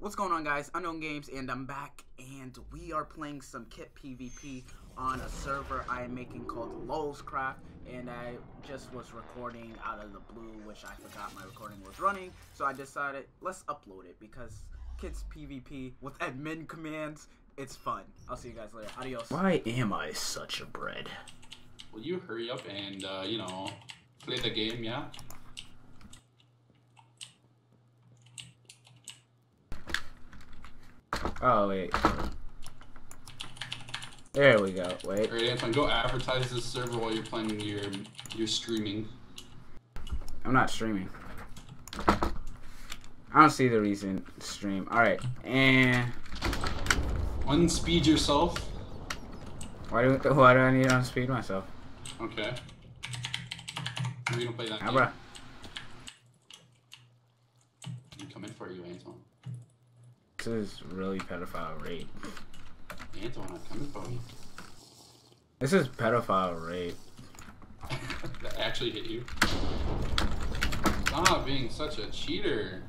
What's going on, guys? Unknown Games, and I'm back, and we are playing some KitPVP on a server I am making called LulzCraft, and I just was recording out of the blue, which I forgot my recording was running, so I decided let's upload it because KitPVP with admin commands, it's fun. I'll see you guys later. Adios. Why am I such a bread? Will you hurry up and, you know, play the game, yeah? Oh, wait. There we go. Wait. Alright, Antoine, go advertise this server while you're playing your streaming. I'm not streaming. I don't see the reason to stream. Alright, and... Unspeed yourself. Why do I need to unspeed myself? Okay. We're gonna play that game. Bruh. I'm coming for you, Antoine. This is really pedophile rape. Antoine, I'm coming for you. This is pedophile rape. That actually hit you. Stop being such a cheater.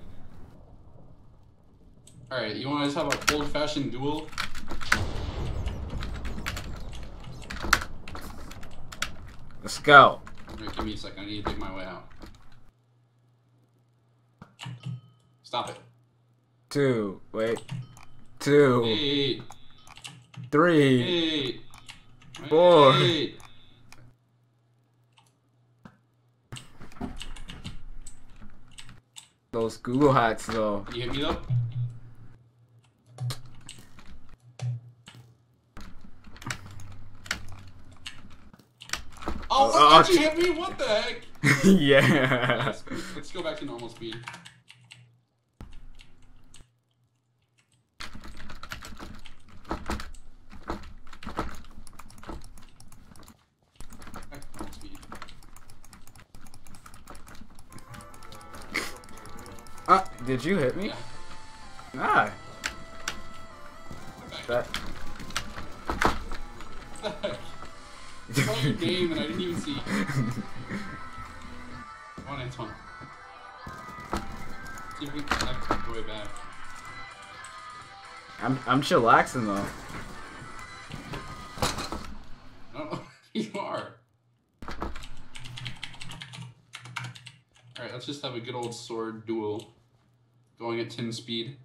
Alright, you wanna just have a old fashioned duel? Let's go. Alright, give me a second, I need to dig my way out. Stop it. Two, wait, two, eight. Three, eight. Four. Eight. Those Google hats, though. Can you hit me though? Oh, oh did you hit me? What the heck? Yeah. Let's go back to normal speed. Did you hit me? Yeah. Nah. That. I saw your name and I didn't even see you. One and one. See if we can connect the way back. I'm chillaxing though. No, you are. Alright, let's just have a good old sword duel. Going at 10 speed.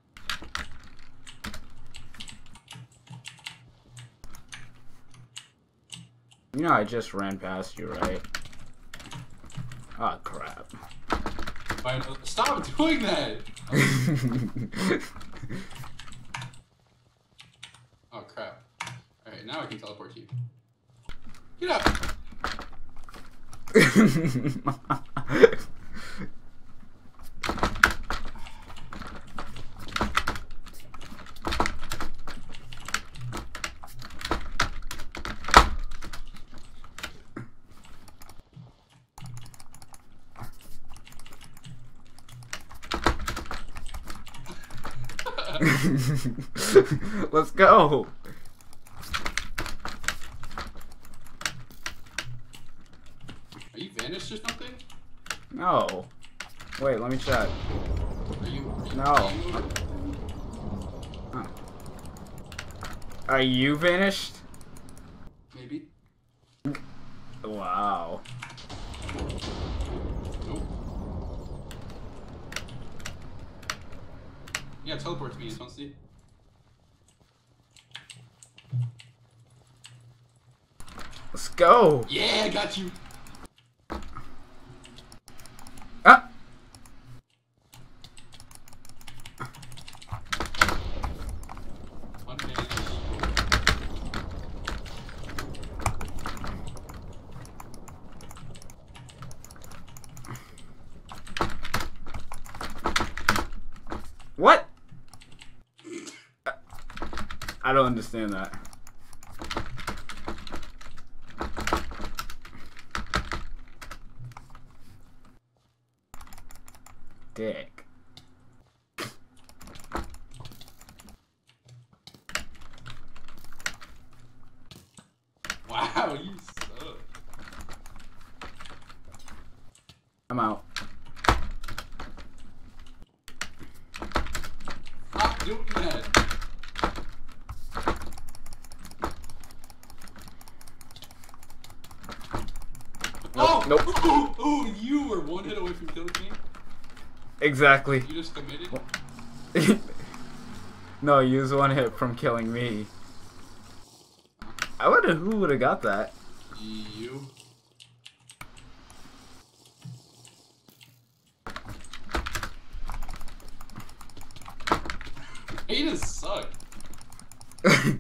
You know, I just ran past you, right? Oh, crap. Stop doing that! Oh, crap. Alright, now I can teleport to you. Get up! Let's go. Are you vanished or something? No. Wait, let me check. Are you no. Huh. Are you vanished? Maybe. Wow. Yeah, teleport to me, you don't see. Let's go! Yeah, I got you! Ah! One minute. What? I don't understand that. Dick. Wow, you suck. I'm out. Ah. doing it. Nope, nope. Ooh, you were one hit away from killing me. Exactly. You just committed? No, you was one hit from killing me. I wonder who would have got that. You. You just suck. You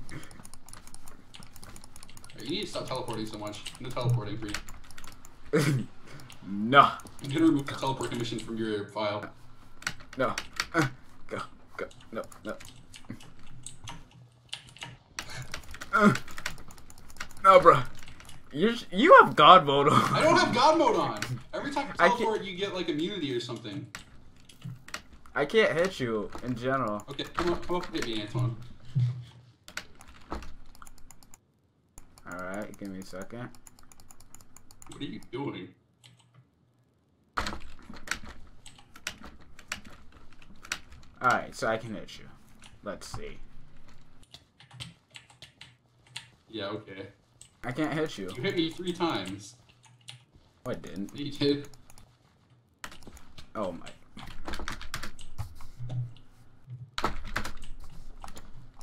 need to stop teleporting so much. No teleporting for you. No. I'm gonna remove the teleport conditions from your file. No. Go. Go. No. No. No, bro. You have God mode on. I don't have God mode on. Every time you teleport, you get like immunity or something. I can't hit you in general. Okay, come up and hit me, Antoine. Alright, give me a second. What are you doing? Alright, so I can hit you. Let's see. Yeah, okay. I can't hit you. You hit me 3 times. Oh, I didn't. You did. Oh my.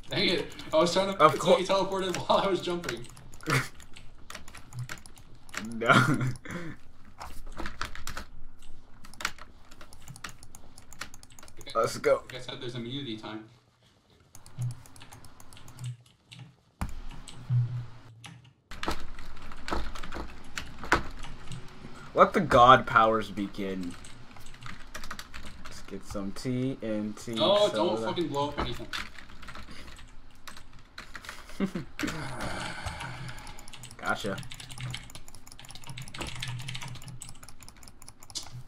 Dang it! I was trying to you teleported while I was jumping. No. Let's go. Like I said, there's immunity time. Let the god powers begin. Let's get some TNT. Oh, don't fucking blow up anything. Gotcha.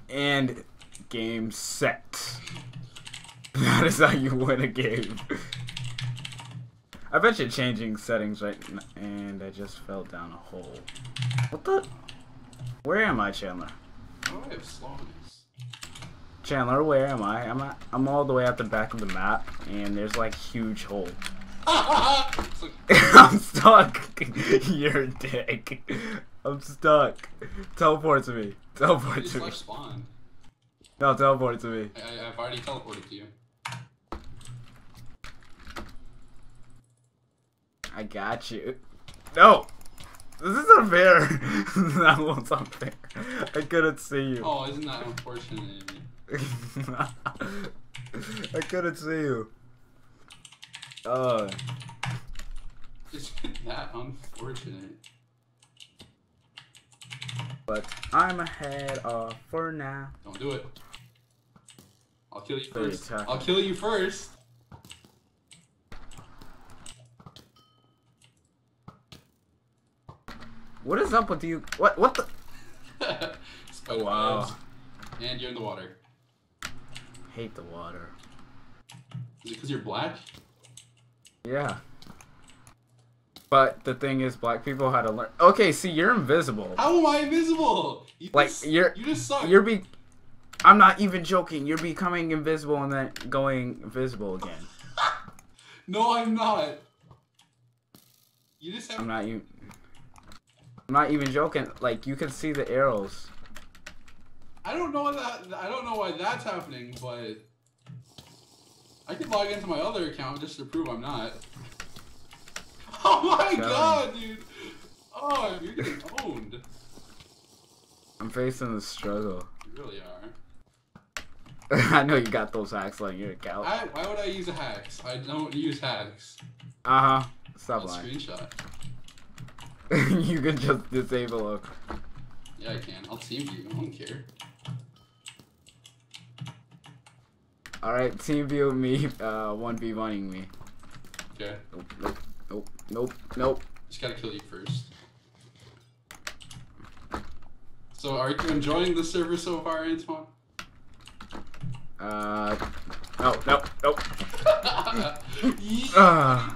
And game set. That is how you win a game. I bet you're changing settings right now. And I just fell down a hole. What the? Where am I, Chandler? Oh, I have slowness. Chandler, where am I? I'm all the way at the back of the map, and there's like huge hole. I'm stuck. You're a dick. I'm stuck. Teleport to me. Teleport to me. Spawn. No, teleport to me. I've already teleported to you. I got you. No! This is unfair. That was unfair. I couldn't see you. Oh, isn't that unfortunate? I couldn't see you. Isn't that unfortunate? But I'm ahead off for now. Don't do it. I'll kill you first. I'll kill you first. What is up with you? What the? Oh, wow. And you're in the water. Hate the water. Is it because you're black? Yeah. But the thing is, black people had to learn. Okay, see, you're invisible. How am I invisible? You just suck. I'm not even joking. You're becoming invisible and then going visible again. No, I'm not. You just have. I'm not even joking. Like, you can see the arrows. I don't know why that's happening, but. I could log into my other account just to prove I'm not. Oh my god, dude! Oh, you're getting owned. I'm facing the struggle. You really are. I know you got those hacks on your account. Why would I use hacks? I don't use hacks. Uh-huh. Stop lying. Screenshot. You can just disable them. Yeah, I can. I'll team you. I don't care. Alright, team view me, 1v1ing me. Okay. Nope, nope, nope, nope, nope. Just gotta kill you first. So, are you enjoying the server so far, Antoine? No, no, nope.